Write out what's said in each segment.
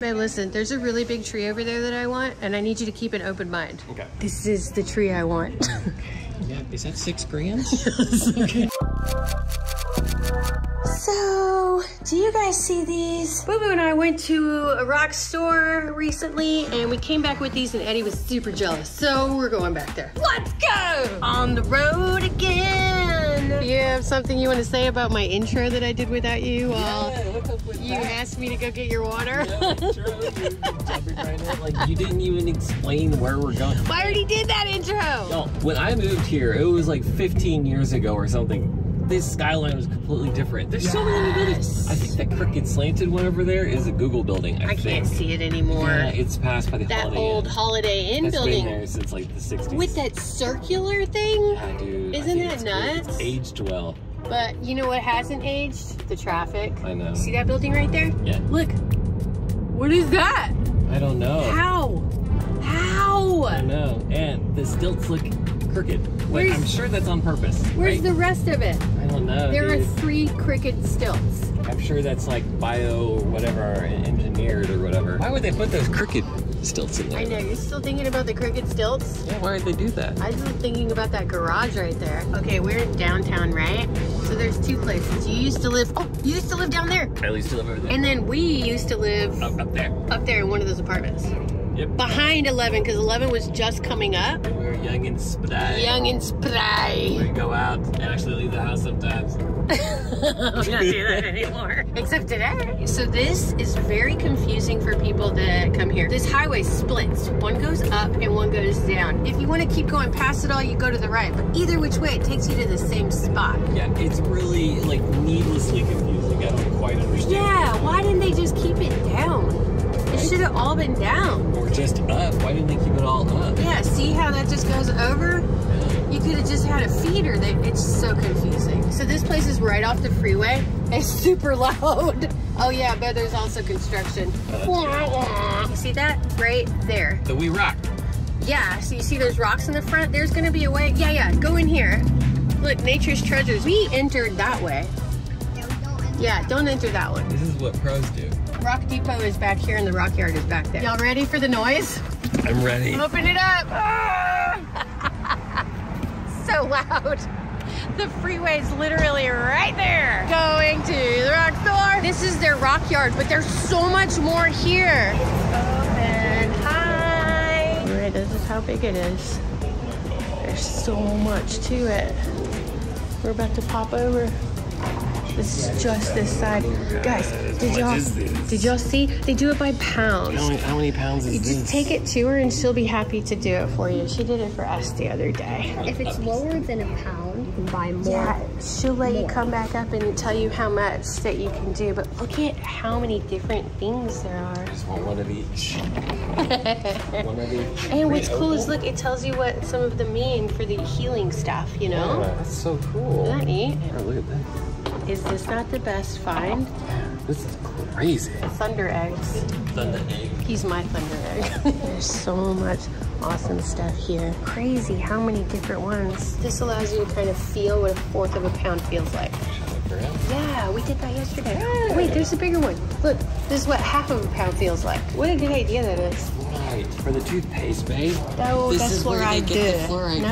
Hey, listen, there's a really big tree over there that I want, and I need you to keep an open mind. Okay. This is the tree I want. Yeah, is that 6 grand? Yes. Okay. So, do you guys see these? Boo Boo and I went to a Rock Store recently, and we came back with these, and Eddie was super jealous, so we're going back there. Let's go! On the road again! You have something you want to say about my intro that I did without you? Yeah, what's up with that? You asked me to go get your water. Yeah, sure. Like, you didn't even explain where we're going. I already did that intro! No, when I moved here, it was like 15 years ago or something. This skyline was completely different. There's so many buildings. I think that crooked slanted one over there is a Google building, I think. Can't see it anymore. Yeah, it's passed by the Holiday Inn. That old Holiday Inn building. It's been there since like the 60s. With that circular thing? Yeah, dude. Isn't that nuts? It's aged well. But you know what hasn't aged? The traffic. I know. See that building right there? Yeah. Look. What is that? I don't know. How? How? I know. And the stilts look crooked. Like, I'm sure that's on purpose. Where's the rest of it? I don't know. There are 3 crooked stilts. I'm sure that's like bio or whatever, engineered or whatever. Why would they put those crooked stilts in there? I know, you're still thinking about the crooked stilts? Yeah, why would they do that? I was just thinking about that garage right there. Okay, we're in downtown, right? So there's 2 places. You used to live, you used to live down there. I used to live over there. And then we used to live up there. Up there in one of those apartments. Yep. Behind 11, because 11 was just coming up. We were young and spry. Young and spry. We go out and actually leave the house sometimes. We don't do that anymore. Except today. So this is very confusing for people that come here. This highway splits. One goes up and one goes down. If you want to keep going past it all, you go to the right. But either which way, it takes you to the same spot. Yeah, it's really like needlessly confusing. I don't quite understand. Yeah, why didn't they just keep it down? It should have all been down. Or just up. Why didn't they keep it all up? Yeah, see how that just goes over? You could have just had a feeder. It's so confusing. So this place is right off the freeway. It's super loud. Oh yeah, but there's also construction. You see that? Right there. So we rock. Yeah, so you see those rocks in the front? There's going to be a way. Yeah, yeah, go in here. Look, Nature's Treasures. We entered that way. Yeah, don't enter that one. This is what pros do. Rock Depot is back here and the Rock Yard is back there. Y'all ready for the noise? I'm ready. Open it up. Ah! So loud. The freeway's literally right there. Going to the Rock Store. This is their Rock Yard, but there's so much more here. It's open. Hi. All right, this is how big it is. There's so much to it. We're about to pop over. This is just this side. Guys, did y'all see? They do it by pounds. How many pounds is this? You just take it to her and she'll be happy to do it for you. She did it for us the other day. If it's lower than a pound, you can buy more. Yeah, she'll let you come back up and tell you how much that you can do. But look at how many different things there are. I just want one of each. One of each. And what's cool is, look, it tells you what some of them mean for the healing stuff, you know? Yeah, that's so cool. Isn't that neat? Yeah, look at that. Is this not the best find? This is crazy. Thunder eggs. Thunder egg. He's my thunder egg. There's so much awesome stuff here. Crazy how many different ones. This allows you to kind of feel what 1/4 of a pound feels like. Yeah, we did that yesterday. Yeah. Wait, there's a bigger one. Look, this is what 1/2 of a pound feels like. What a good idea that is. Right, for the toothpaste, babe. Oh, this that's fluoride. No, that's fluoride.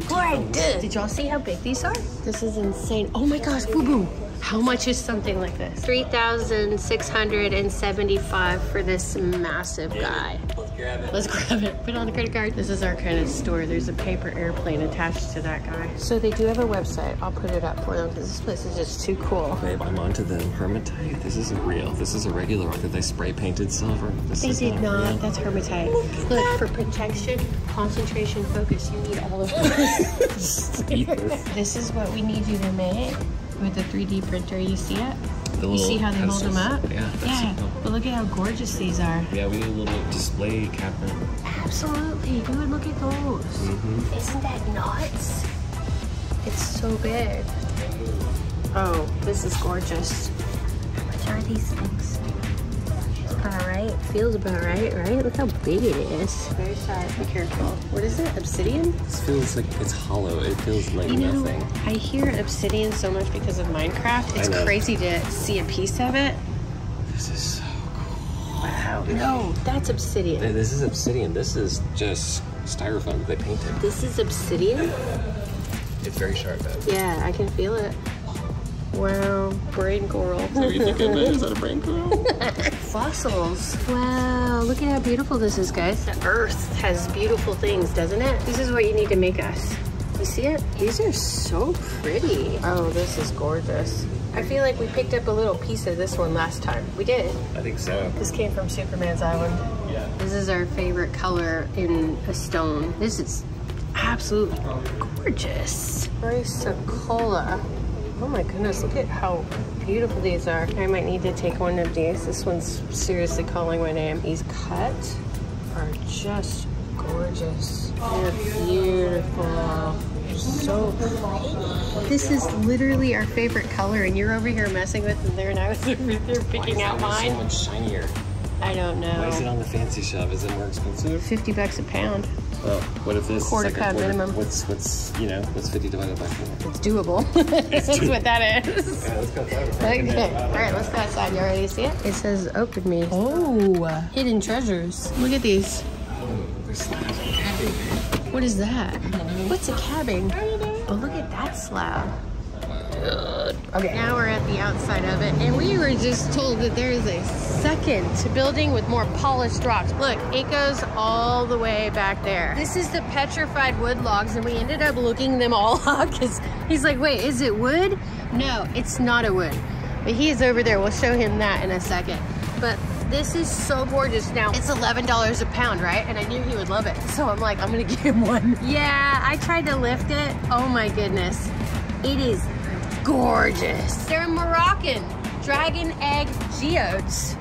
Fluoride. Did y'all see how big these are? This is insane. Oh my gosh, Boo Boo. How much is something like this? $3,675 for this massive guy. Let's grab it. Let's grab it. Put on the credit card. This is our kind of store. There's a paper airplane attached to that guy. So they do have a website. I'll put it up for them because this place is just too cool. Babe, I'm onto the Hermitite. This isn't real. This is a regular rock that they spray painted silver. This they did not. Real. That's Hermitite. Look, for protection, concentration, focus, you need all of this. This is what we need you to make. With the 3D printer, you see it? You see how they hold them up? Yeah, that's cool. But look at how gorgeous these are. Yeah, we need a little display cabinet. Absolutely, dude, look at those. Mm-hmm. Isn't that nuts? It's so big. Oh, this is gorgeous. How much are these things? All right, feels about right? Look how big it is. Very shy, be careful. What is it, obsidian? This feels like it's hollow. It feels like nothing. I hear obsidian so much because of Minecraft. It's crazy to see a piece of it. This is so cool. No, that's obsidian. This is obsidian. This is just styrofoam. They painted. This is obsidian? It's very sharp, though. Yeah, I can feel it. Wow, brain coral. Is that what you think of that? Is that a brain coral? Fossils. Wow, look at how beautiful this is, guys. The earth has beautiful things, doesn't it? This is what you need to make us. You see it? These are so pretty. Oh, this is gorgeous. I feel like we picked up a little piece of this one last time. We did. I think so. This came from Superman's Island. Yeah. This is our favorite color in a stone. This is absolutely gorgeous. Chrysocolla. Oh my goodness, look at how beautiful these are. I might need to take one of these. This one's seriously calling my name. These cut are just gorgeous. They're beautiful. They're so pretty. This is literally our favorite color, and you're over here messing with them there, and I was over there picking out mine. Why is that so much shinier? I don't know. Why is it on the fancy shop? Is it more expensive? 50 bucks a pound. Well, what if this quarter pound minimum? What's you know, what's 50 divided by 4? It's doable. It's that's doable. What that is. Yeah, let's go outside. Okay. All right, let's go outside. You already see it? It says open me. Oh, hidden treasures. Look at these. Oh, they're slabs. What is that? What's a cabbing? Oh, look at that slab. Okay. Now we're at the outside of it, and we were just told that there is a second building with more polished rocks. Look, it goes all the way back there. This is the petrified wood logs, and we ended up looking them all up because he's like, wait, is it wood? No, it's not a wood. But he is over there. We'll show him that in a second. But this is so gorgeous. Now, it's $11 a pound, right? And I knew he would love it. So I'm like, I'm gonna give him one. Yeah, I tried to lift it. Oh my goodness. It is gorgeous. They're Moroccan dragon egg geodes.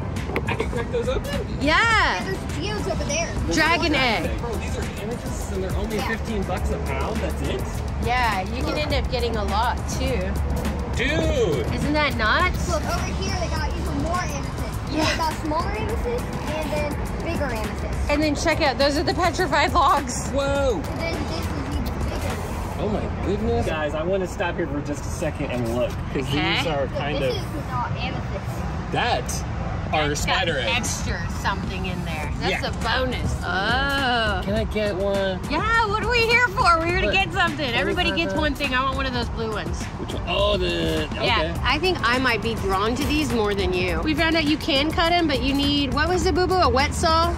I can crack those open? Yeah. There's geodes over there. Dragon egg. Bro, these are amethysts and they're only 15 bucks a pound, that's it? Yeah, you can end up getting a lot too. Dude! Isn't that nuts? Look, over here they got even more amethysts. Yeah. They got smaller amethysts and then bigger amethysts. And then check out, those are the petrified logs. Whoa! And then this is even bigger. Oh my goodness. Guys, I want to stop here for just a second and look. Because these are kind of... This is not amethyst. That's spider eggs. Extra something in there. That's a bonus. Oh. Can I get one? Yeah, what are we here for? We're here to get something. Everybody gets one thing. I want one of those blue ones. Which one? Oh, okay. Yeah, I think I might be drawn to these more than you. We found out you can cut them, but you need, what was the boo-boo? A wet saw?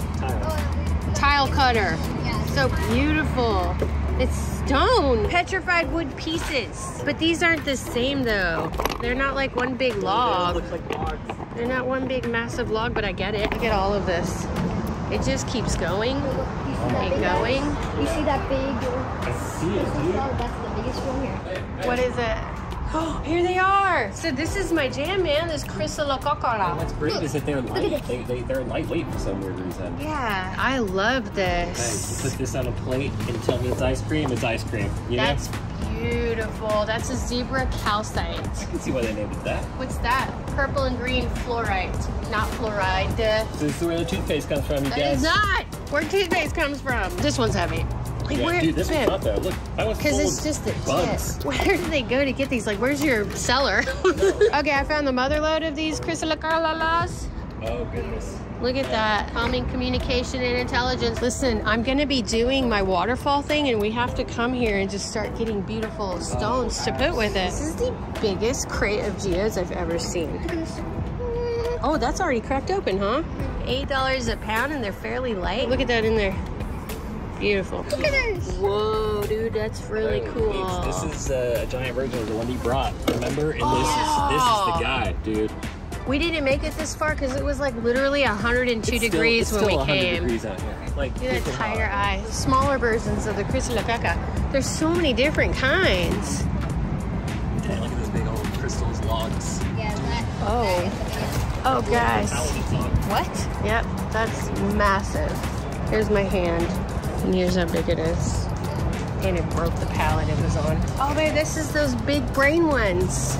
Tile cutter. Yeah. So beautiful. It's stone. Petrified wood pieces. But these aren't the same though. They're not like one big log. Looks like logs. They're not one big massive log, but I get it. Look at all of this. It just keeps going and going. You see that big? I see it, dude. That's the biggest one here. What is it? Oh, here they are. So this is my jam, man. This Chrysocolla. What's great is that they're light. They're lightweight for some weird reason. Yeah, I love this. Guys, you put this on a plate and tell me it's ice cream. It's ice cream. You know? Beautiful. That's a zebra calcite. I can see why they named it that. What's that? Purple and green fluorite. Not fluoride. This is where the toothpaste comes from, you guys. It is not where toothpaste comes from. This one's heavy. Like, yeah, dude, this one's not though. Look, I was because it's just the tip. Where do they go to get these? Like, where's your seller? Okay, I found the motherload of these chrysocollas. Oh, goodness. Look at that. Calming communication and intelligence. Listen, I'm going to be doing my waterfall thing, and we have to come here and just start getting beautiful stones to put with it. This is the biggest crate of geodes I've ever seen. Oh, that's already cracked open, huh? $8 a pound, and they're fairly light. Look at that in there. Beautiful. Look at this. Whoa, dude, that's really cool. This is a giant version of the one you brought, remember? And this is the guy, dude. We didn't make it this far because it was like literally 102 degrees when we came. Degrees out here. Like, look at the tiger eye. Smaller versions of the Chrysocolla. There's so many different kinds. Yeah, look at those big old crystals, logs. Yeah, that. Oh, guys. What? Yep, that's massive. Here's my hand, and here's how big it is. And it broke the pallet it was on. Oh, babe, this is those big brain ones.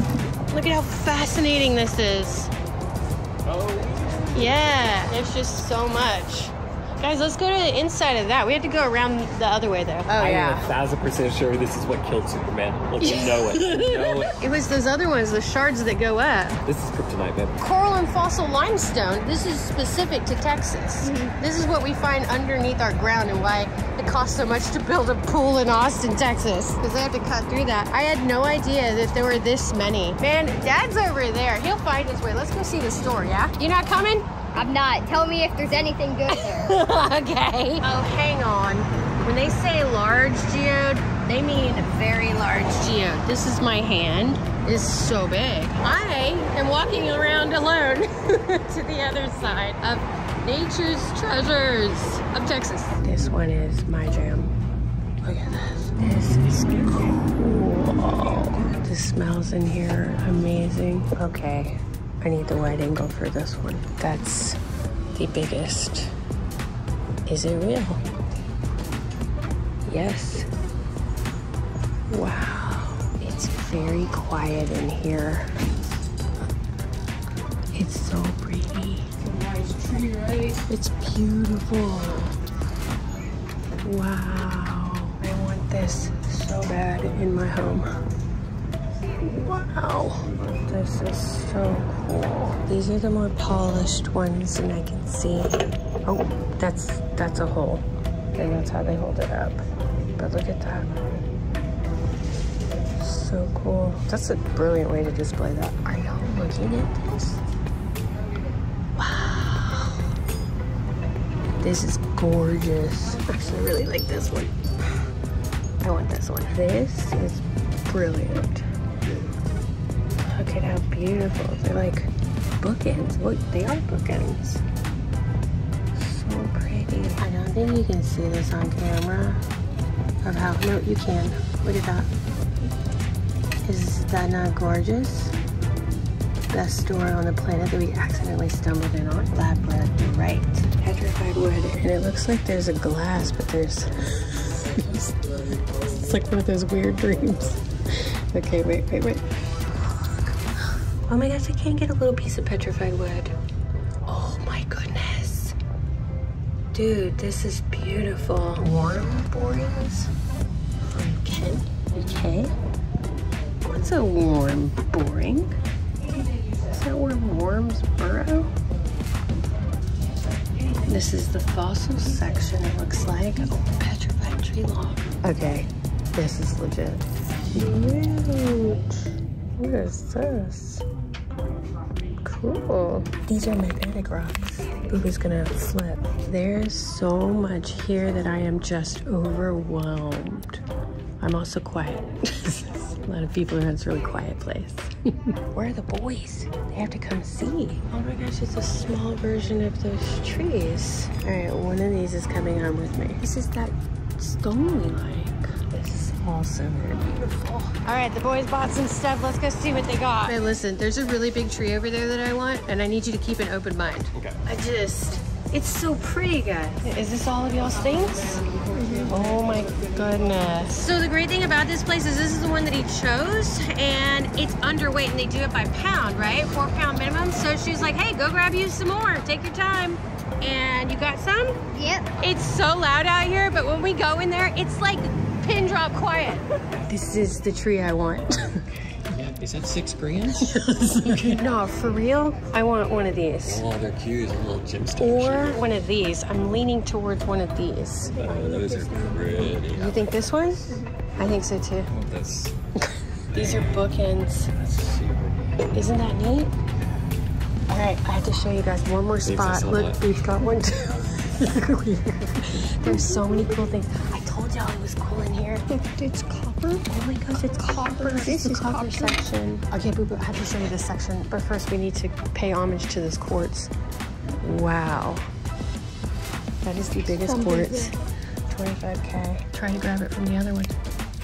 Look at how fascinating this is. Oh. Yeah, there's just so much. Guys, let's go to the inside of that. We have to go around the other way, though. Oh, yeah. I'm 1000% sure this is what killed Superman. Look, you know it. You know it. It was those other ones, the shards that go up. This is kryptonite, baby. Coral and fossil limestone. This is specific to Texas. Mm-hmm. This is what we find underneath our ground and why it costs so much to build a pool in Austin, Texas. Because they have to cut through that. I had no idea that there were this many. Man, Dad's over there. He'll find his way. Let's go see the store, yeah? You're not coming? I'm not. Tell me if there's anything good there. Okay. Oh, hang on. When they say large geode, they mean a very large geode. This is my hand. It's so big. I am walking around alone to the other side of Nature's Treasures of Texas. This one is my jam. Look at this. This is cool. The smells in here are amazing. Okay. I need the wide angle for this one. That's the biggest. Is it real? Yes. Wow. It's very quiet in here. It's so pretty. It's a nice tree, right? It's beautiful. Wow. I want this so bad in my home. Wow, this is so cool. These are the more polished ones, and I can see. Oh, that's a hole, and that's how they hold it up. But look at that. So cool. That's a brilliant way to display that. Are y'all looking at this? Wow. This is gorgeous. I actually really like this one. I want this one. This is brilliant. Look at how beautiful. They're like bookends. Look, they are bookends. So pretty. I don't think you can see this on camera. Of how, no, you can. Look at that. Is that not gorgeous? Best store on the planet that we accidentally stumbled in on. Labradorite. Petrified wood. And it looks like there's a glass, but there's... It's like one of those weird dreams. Okay, wait, wait, wait. Oh my gosh, I can't get a little piece of petrified wood. Oh my goodness. Dude, this is beautiful. Warm borings from Kent, UK. What's a warm boring? Is that where worms burrow? This is the fossil section, it looks like. Oh, petrified tree log. Okay, this is legit. Huge. What is this? Cool. These are magnetic rocks. Boo-Boo's gonna flip. There's so much here that I am just overwhelmed. I'm also quiet. A lot of people are in this really quiet place. Where are the boys? They have to come see. Oh my gosh, it's a small version of those trees. All right, one of these is coming on with me. This is that stone we like. This is also very beautiful. All right, the boys bought some stuff. Let's go see what they got. Hey, listen, there's a really big tree over there that I want, and I need you to keep an open mind. Okay. It's so pretty, guys. Is this all of y'all's things? Mm-hmm. Oh my goodness. So the great thing about this place is this is the one that he chose, and it's underweight, and they do it by pound, right? 4 pound minimum. So she was like, hey, go grab you some more. Take your time. And you got some? Yep. It's so loud out here, but when we go in there, it's like pin drop quiet. This is the tree I want. Yeah, is that 6 grand? No, for real, I want one of these. Oh, they're cute, a little gemstone. Or one of these. I'm leaning towards one of these. Oh, those are pretty. You think this one? I think so too. Oh, that's... These are bookends. That's super. Isn't that neat? All right, I have to show you guys one more spot. Look, we've got one too. There's so many cool things. I told y'all it was cool in here. It's copper. Oh my gosh, it's copper. This is the copper section. Okay, Boo-Boo, I have to show you this section. But first, we need to pay homage to this quartz. Wow. That is the biggest quartz. 25K. Trying to grab it from the other one.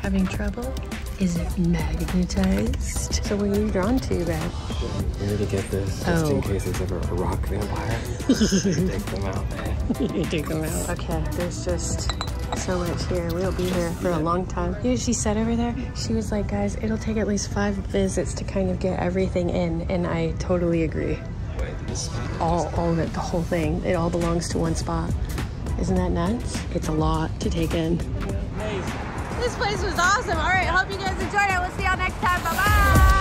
Having trouble? Is it magnetized? So what are you drawn to, Ben? We need to get this just in case there's ever a rock vampire. Take them out, man. You take them out. Okay, there's just so much here. We'll be here for a long time. You know what she said over there? She was like, guys, it'll take at least 5 visits to kind of get everything in, and I totally agree. All of it, the whole thing. It all belongs to one spot. Isn't that nuts? It's a lot to take in. This place was awesome. All right, hope you guys enjoyed it. We'll see y'all next time. Bye-bye.